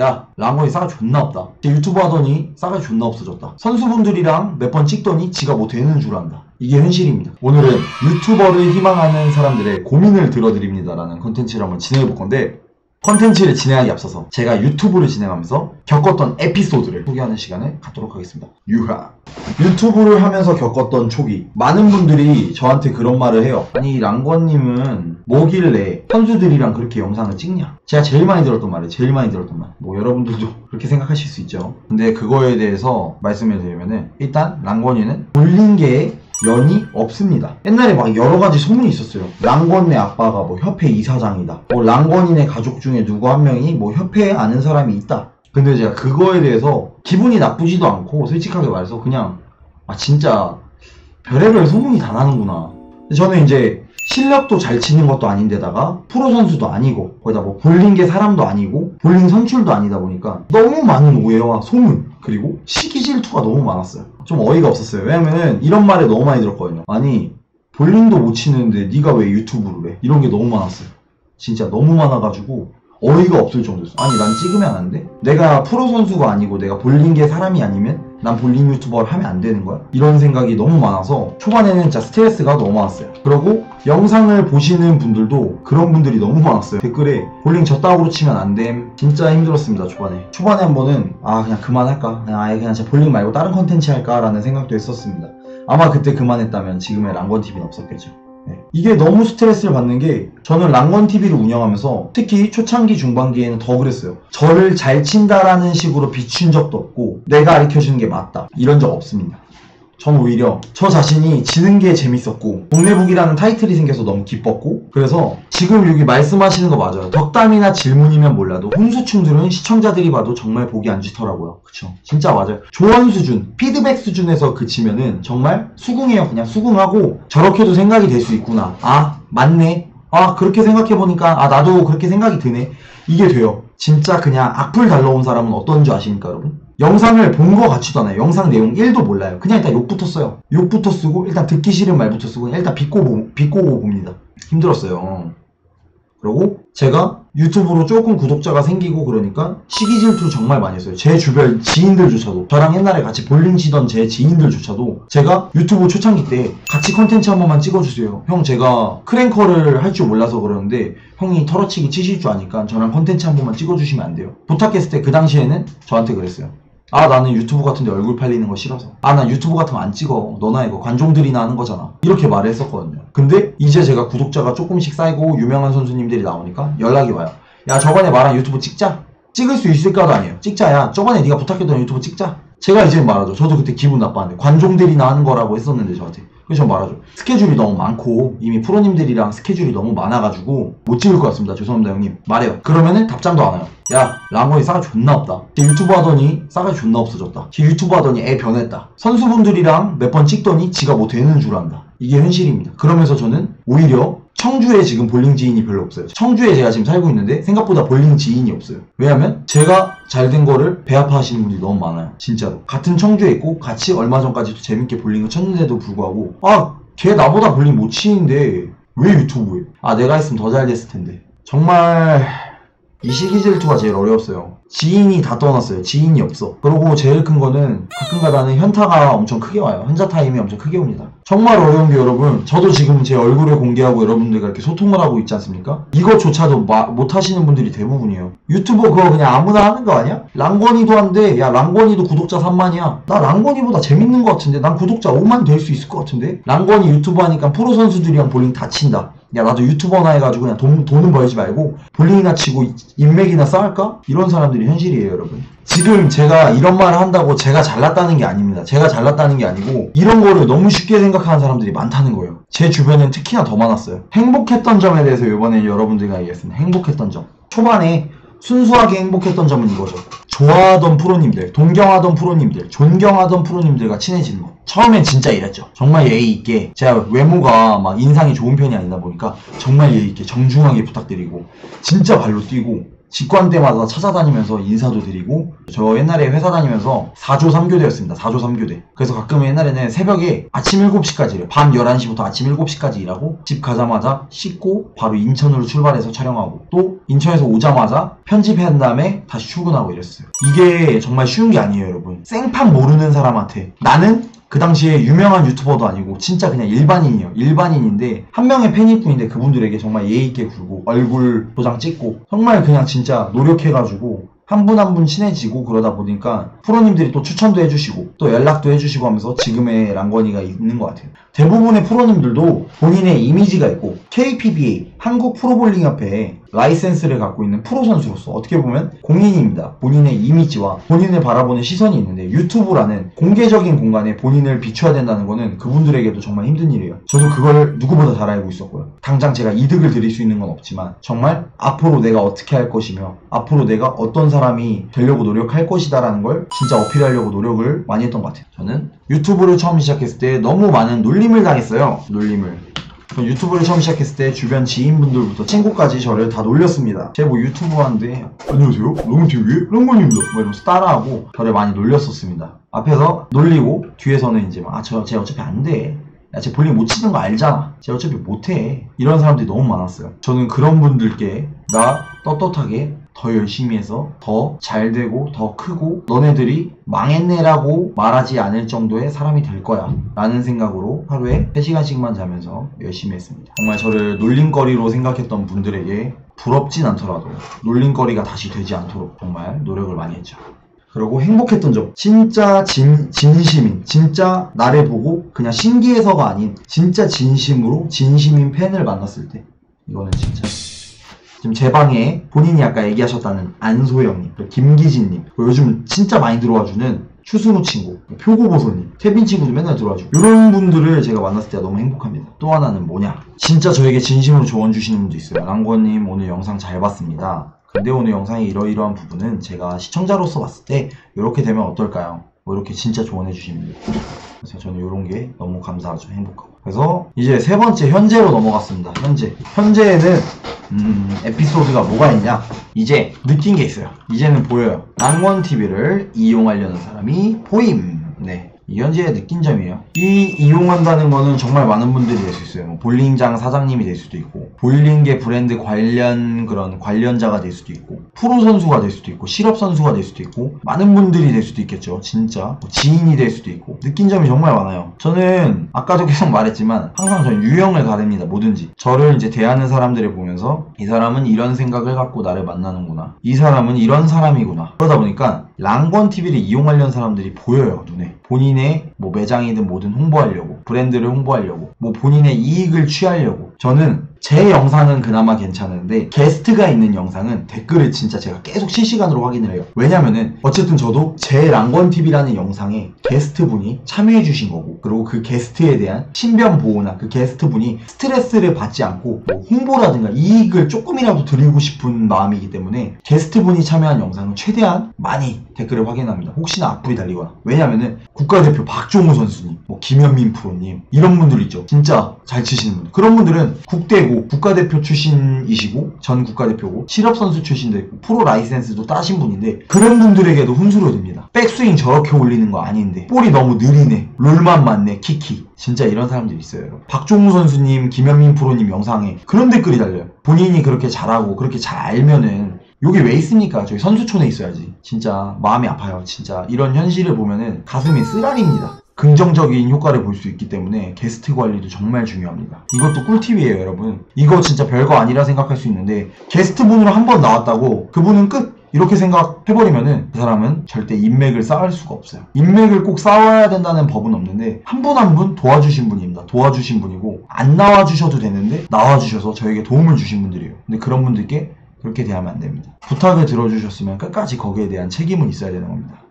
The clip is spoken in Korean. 야, 랑권이 싸가지 존나 없다. 유튜브 하더니 싸가지 존나 없어졌다. 선수분들이랑 몇 번 찍더니 지가 뭐 되는 줄 안다. 이게 현실입니다. 오늘은 유튜버를 희망하는 사람들의 고민을 들어드립니다 라는 컨텐츠를 한번 진행해볼 건데, 컨텐츠를 진행하기 앞서서 제가 유튜브를 진행하면서 겪었던 에피소드를 소개하는 시간을 갖도록 하겠습니다. 유하. 유튜브를 하면서 겪었던 초기. 많은 분들이 저한테 그런 말을 해요. 아니, 랑권님은 뭐길래 선수들이랑 그렇게 영상을 찍냐? 제가 제일 많이 들었던 말. 뭐 여러분들도 그렇게 생각하실 수 있죠. 근데 그거에 대해서 말씀을 드리면은, 일단 랑권이는 올린 게 연이 없습니다. 옛날에 막 여러가지 소문이 있었어요. 랑권네 아빠가 뭐 협회 이사장이다, 뭐 랑권이네 가족 중에 누구 한 명이 뭐 협회에 아는 사람이 있다. 근데 제가 그거에 대해서 기분이 나쁘지도 않고 솔직하게 말해서 그냥 아 진짜 별의별 소문이 다 나는구나. 저는 이제 실력도 잘 치는 것도 아닌데다가 프로 선수도 아니고 거기다 뭐 볼링계 사람도 아니고 볼링 선출도 아니다 보니까 너무 많은 오해와 소문, 그리고 시기 질투가 너무 많았어요. 좀 어이가 없었어요. 왜냐면은 이런 말을 너무 많이 들었거든요. 아니, 볼링도 못 치는데 네가 왜 유튜브를 해? 이런 게 너무 많았어요. 진짜 너무 많아가지고 어이가 없을 정도였어요. 아니, 난 찍으면 안 돼? 내가 프로 선수가 아니고 내가 볼링계 사람이 아니면 난 볼링 유튜버를 하면 안 되는 거야? 이런 생각이 너무 많아서 초반에는 진짜 스트레스가 너무 많았어요. 그리고 영상을 보시는 분들도 그런 분들이 너무 많았어요. 댓글에 볼링 저따구로 치면 안 됨. 진짜 힘들었습니다. 초반에 한 번은 아 그냥 그만할까? 그냥 아예 그냥 진짜 볼링 말고 다른 컨텐츠 할까? 라는 생각도 했었습니다. 아마 그때 그만했다면 지금의 랑권TV는 없었겠죠. 네. 이게 너무 스트레스를 받는 게, 저는 랑권TV를 운영하면서 특히 초창기 중반기에는 더 그랬어요. 저를 잘 친다라는 식으로 비춘 적도 없고 내가 가르쳐주는 게 맞다 이런 적 없습니다. 전 오히려 저 자신이 지는 게 재밌었고 동네북이라는 타이틀이 생겨서 너무 기뻤고, 그래서 지금 여기 말씀하시는 거 맞아요. 덕담이나 질문이면 몰라도 훈수충들은 시청자들이 봐도 정말 보기 안 좋더라고요. 그쵸, 진짜 맞아요. 조언 수준, 피드백 수준에서 그치면은 정말 수긍해요. 그냥 수긍하고 저렇게도 생각이 될 수 있구나, 아 맞네, 아 그렇게 생각해보니까 아 나도 그렇게 생각이 드네, 이게 돼요. 진짜 그냥 악플 달러온 사람은 어떤지 아십니까 여러분? 영상을 본 거 같지도 않아요. 영상 내용 1도 몰라요. 그냥 일단 욕부터 써요. 욕부터 쓰고 일단 듣기 싫은 말부터 쓰고 그냥 일단 비꼬고 봅니다. 힘들었어요. 그리고 제가 유튜브로 조금 구독자가 생기고 그러니까 시기 질투 정말 많이 했어요. 제 주변 지인들조차도, 저랑 옛날에 같이 볼링 치던 제 지인들조차도 제가 유튜브 초창기 때 같이 컨텐츠 한 번만 찍어주세요. 형 제가 크랭커를 할 줄 몰라서 그러는데 형이 털어치기 치실 줄 아니까 저랑 컨텐츠 한 번만 찍어주시면 안 돼요? 부탁했을 때 그 당시에는 저한테 그랬어요. 아 나는 유튜브 같은데 얼굴 팔리는 거 싫어서, 아 난 유튜브 같은 거 안 찍어, 너나 이거 관종들이나 하는 거잖아, 이렇게 말을 했었거든요. 근데 이제 제가 구독자가 조금씩 쌓이고 유명한 선수님들이 나오니까 연락이 와요. 야 저번에 말한 유튜브 찍자, 찍을 수 있을까도 아니에요. 찍자, 야 저번에 네가 부탁했던 유튜브 찍자. 제가 이제 말하죠. 저도 그때 기분 나빴는데 관종들이나 하는 거라고 했었는데 저한테. 그래서 전 말하죠. 스케줄이 너무 많고 이미 프로님들이랑 스케줄이 너무 많아가지고 못 찍을 것 같습니다. 죄송합니다 형님, 말해요. 그러면은 답장도 안 와요. 야 랑권이 싸가지 존나 없다. 유튜브 하더니 싸가지 존나 없어졌다. 유튜브 하더니 애 변했다. 선수분들이랑 몇 번 찍더니 지가 뭐 되는 줄 안다. 이게 현실입니다. 그러면서 저는 오히려 청주에 지금 볼링 지인이 별로 없어요. 청주에 제가 지금 살고 있는데 생각보다 볼링 지인이 없어요. 왜냐면 제가 잘된 거를 배아파하시는 분들이 너무 많아요. 진짜로. 같은 청주에 있고 같이 얼마 전까지도 재밌게 볼링을 쳤는데도 불구하고 아 걔 나보다 볼링 못 치는데 왜 유튜브에? 아 내가 했으면 더 잘 됐을 텐데. 정말 이 시기 질투가 제일 어려웠어요. 지인이 다 떠났어요. 지인이 없어. 그리고 제일 큰 거는 가끔가다는 현타가 엄청 크게 와요. 현자 타임이 엄청 크게 옵니다. 정말 어려운 게 여러분, 저도 지금 제 얼굴을 공개하고 여러분들과 이렇게 소통을 하고 있지 않습니까? 이것조차도 못 하시는 분들이 대부분이에요. 유튜버 그거 그냥 아무나 하는 거 아니야? 랑권이도 한데 야 랑권이도 구독자 3만이야. 나 랑권이보다 재밌는 거 같은데, 난 구독자 5만 될 수 있을 것 같은데. 랑권이 유튜브 하니까 프로 선수들이랑 볼링 다 친다. 야 나도 유튜버나 해가지고 그냥 돈은 벌지 말고 볼링이나 치고 인맥이나 쌓을까? 이런 사람들이 현실이에요 여러분. 지금 제가 이런 말을 한다고 제가 잘났다는 게 아닙니다. 제가 잘났다는 게 아니고 이런 거를 너무 쉽게 생각하는 사람들이 많다는 거예요. 제 주변엔 특히나 더 많았어요. 행복했던 점에 대해서 이번에 여러분들과 얘기했습니다. 행복했던 점. 초반에 순수하게 행복했던 점은 이거죠. 좋아하던 프로님들, 동경하던 프로님들, 존경하던 프로님들과 친해지는 거. 처음엔 진짜 이랬죠. 정말 예의 있게, 제가 외모가 막 인상이 좋은 편이 아니다 보니까 정말 예의 있게 정중하게 부탁드리고 진짜 발로 뛰고 직관 때마다 찾아다니면서 인사도 드리고. 저 옛날에 회사 다니면서 4조 3교대였습니다. 4조 3교대. 그래서 가끔 옛날에는 새벽에 아침 7시까지 일해요. 밤 11시부터 아침 7시까지 일하고 집 가자마자 씻고 바로 인천으로 출발해서 촬영하고 또 인천에서 오자마자 편집한 다음에 다시 출근하고 이랬어요. 이게 정말 쉬운 게 아니에요, 여러분. 생판 모르는 사람한테, 나는 그 당시에 유명한 유튜버도 아니고 진짜 그냥 일반인이에요. 일반인인데 한 명의 팬일 뿐인데 그분들에게 정말 예의 있게 굴고 얼굴 도장 찍고 정말 그냥 진짜 노력해가지고 한 분 한 분 친해지고, 그러다 보니까 프로님들이 또 추천도 해주시고 또 연락도 해주시고 하면서 지금의 랑권이가 있는 것 같아요. 대부분의 프로님들도 본인의 이미지가 있고 KPBA 한국 프로볼링협회에 라이센스를 갖고 있는 프로 선수로서 어떻게 보면 공인입니다. 본인의 이미지와 본인을 바라보는 시선이 있는데, 유튜브라는 공개적인 공간에 본인을 비춰야 된다는 거는 그분들에게도 정말 힘든 일이에요. 저도 그걸 누구보다 잘 알고 있었고요. 당장 제가 이득을 드릴 수 있는 건 없지만 정말 앞으로 내가 어떻게 할 것이며 앞으로 내가 어떤 사람이 되려고 노력할 것이다 라는 걸 진짜 어필하려고 노력을 많이 했던 것 같아요. 저는 유튜브를 처음 시작했을 때 너무 많은 놀림을 당했어요. 유튜브를 처음 시작했을 때 주변 지인분들부터 친구까지 저를 다 놀렸습니다. 제가 뭐 유튜브 하는데 안녕하세요, 랑권TV의 랑권입니다 뭐 이러면서 따라하고 저를 많이 놀렸었습니다. 앞에서 놀리고 뒤에서는 이제 막 쟤 어차피 안 돼, 야, 쟤 볼링 못 치는 거 알잖아, 쟤 어차피 못해, 이런 사람들이 너무 많았어요. 저는 그런 분들께 나 떳떳하게 더 열심히 해서 더 잘되고 더 크고 너네들이 망했네라고 말하지 않을 정도의 사람이 될 거야 라는 생각으로 하루에 3시간씩만 자면서 열심히 했습니다. 정말 저를 놀림거리로 생각했던 분들에게 부럽진 않더라도 놀림거리가 다시 되지 않도록 정말 노력을 많이 했죠. 그리고 행복했던 점, 진짜 진심인, 진짜 나를 보고 그냥 신기해서가 아닌 진짜 진심으로 진심인 팬을 만났을 때, 이거는 진짜 지금 제 방에 본인이 아까 얘기하셨다는 안소영님, 김기진님, 요즘 진짜 많이 들어와주는 추승우 친구, 표고보소님, 태빈 친구도 맨날 들어와주고, 이런 분들을 제가 만났을 때 너무 행복합니다. 또 하나는 뭐냐, 진짜 저에게 진심으로 조언 주시는 분도 있어요. 랑권님 오늘 영상 잘 봤습니다. 근데 오늘 영상의 이러이러한 부분은 제가 시청자로서 봤을 때 이렇게 되면 어떨까요? 뭐 이렇게 진짜 조언해 주십니다. 그래서 저는 이런 게 너무 감사하죠. 행복하고. 그래서 이제 세 번째 현재로 넘어갔습니다. 현재에는 에피소드가 뭐가 있냐, 이제 느낀 게 있어요. 이제는 보여요. 랑권TV를 이용하려는 사람이 보임. 네, 현재의 느낀 점이에요. 이 이용한다는 거는 정말 많은 분들이 될 수 있어요. 뭐 볼링장 사장님이 될 수도 있고, 볼링계 브랜드 관련 그런 관련자가 될 수도 있고, 프로 선수가 될 수도 있고, 실업 선수가 될 수도 있고, 많은 분들이 될 수도 있겠죠. 진짜 뭐 지인이 될 수도 있고, 느낀 점이 정말 많아요. 저는 아까도 계속 말했지만 항상 저는 유형을 가릅니다. 뭐든지 저를 이제 대하는 사람들을 보면서 이 사람은 이런 생각을 갖고 나를 만나는구나, 이 사람은 이런 사람이구나. 그러다 보니까 랑권TV를 이용하려는 사람들이 보여요. 눈에 본인의 뭐 매장이든 뭐든 홍보하려고, 브랜드를 홍보하려고, 뭐 본인의 이익을 취하려고. 저는 제 영상은 그나마 괜찮은데 게스트가 있는 영상은 댓글을 진짜 제가 계속 실시간으로 확인을 해요. 왜냐면은 어쨌든 저도 제 랑권TV라는 영상에 게스트분이 참여해주신 거고, 그리고 그 게스트에 대한 신변보호나 그 게스트분이 스트레스를 받지 않고 뭐 홍보라든가 이익을 조금이라도 드리고 싶은 마음이기 때문에 게스트분이 참여한 영상은 최대한 많이 댓글을 확인합니다. 혹시나 악플이 달리거나. 왜냐면은 국가대표 박종호 선수님, 뭐 김현민 프로님, 이런 분들 있죠. 진짜 잘 치시는 분들. 그런 분들은 국대고 국가대표 출신이시고 전 국가대표고 실업선수 출신도 있고 프로 라이센스도 따신 분인데, 그런 분들에게도 훈수로 됩니다. 백스윙 저렇게 올리는 거 아닌데, 볼이 너무 느리네, 롤만 맞네, 키키. 진짜 이런 사람들이 있어요, 여러분. 박종우 선수님, 김현민 프로님 영상에 그런 댓글이 달려요. 본인이 그렇게 잘하고 그렇게 잘 알면은 요게 왜 있습니까? 저기 선수촌에 있어야지. 진짜 마음이 아파요. 진짜 이런 현실을 보면은 가슴이 쓰라립니다. 긍정적인 효과를 볼 수 있기 때문에 게스트 관리도 정말 중요합니다. 이것도 꿀팁이에요, 여러분. 이거 진짜 별거 아니라 생각할 수 있는데, 게스트 분으로 한 번 나왔다고 그분은 끝! 이렇게 생각해버리면은 그 사람은 절대 인맥을 쌓을 수가 없어요. 인맥을 꼭 쌓아야 된다는 법은 없는데, 한 분 한 분 도와주신 분입니다. 도와주신 분이고, 안 나와주셔도 되는데 나와주셔서 저에게 도움을 주신 분들이에요. 근데 그런 분들께 그렇게 대하면 안 됩니다. 부탁을 들어주셨으면 끝까지 거기에 대한 책임은 있어야 되는 겁니다.